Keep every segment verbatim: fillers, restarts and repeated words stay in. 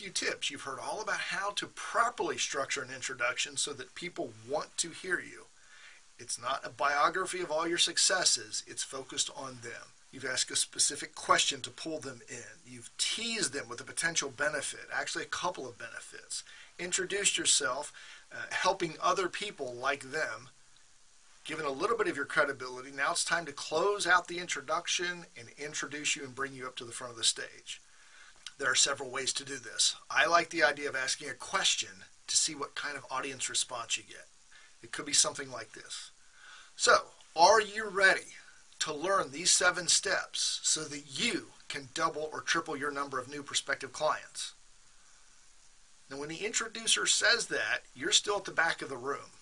few tips. You've heard all about how to properly structure an introduction so that people want to hear you. It's not a biography of all your successes. It's focused on them. You've asked a specific question to pull them in. You've teased them with a potential benefit, actually a couple of benefits. Introduced yourself, uh, helping other people like them, given a little bit of your credibility. Now it's time to close out the introduction and introduce you and bring you up to the front of the stage. There are several ways to do this. I like the idea of asking a question to see what kind of audience response you get. It could be something like this. So, are you ready to learn these seven steps so that you can double or triple your number of new prospective clients? Now, when the introducer says that, you're still at the back of the room.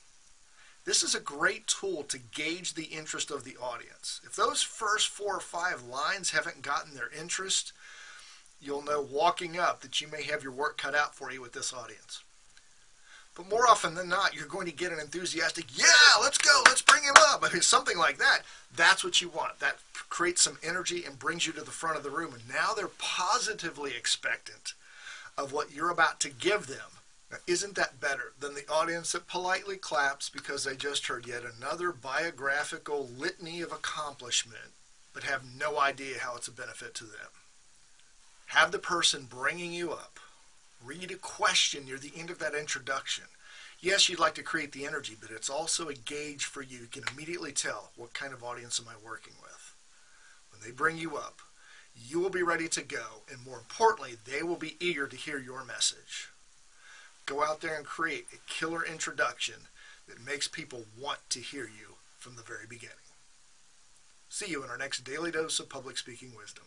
This is a great tool to gauge the interest of the audience. If those first four or five lines haven't gotten their interest, you'll know walking up that you may have your work cut out for you with this audience. But more often than not, you're going to get an enthusiastic, yeah, let's go, let's bring him up. I mean, something like that. That's what you want. That creates some energy and brings you to the front of the room. And now they're positively expectant of what you're about to give them. Now, isn't that better than the audience that politely claps because they just heard yet another biographical litany of accomplishment but have no idea how it's a benefit to them? Have the person bringing you up read a question near the end of that introduction. Yes, you'd like to create the energy, but it's also a gauge for you. You can immediately tell, what kind of audience am I working with? When they bring you up, you will be ready to go, and more importantly, they will be eager to hear your message. Go out there and create a killer introduction that makes people want to hear you from the very beginning. See you in our next Daily Dose of Public Speaking Wisdom.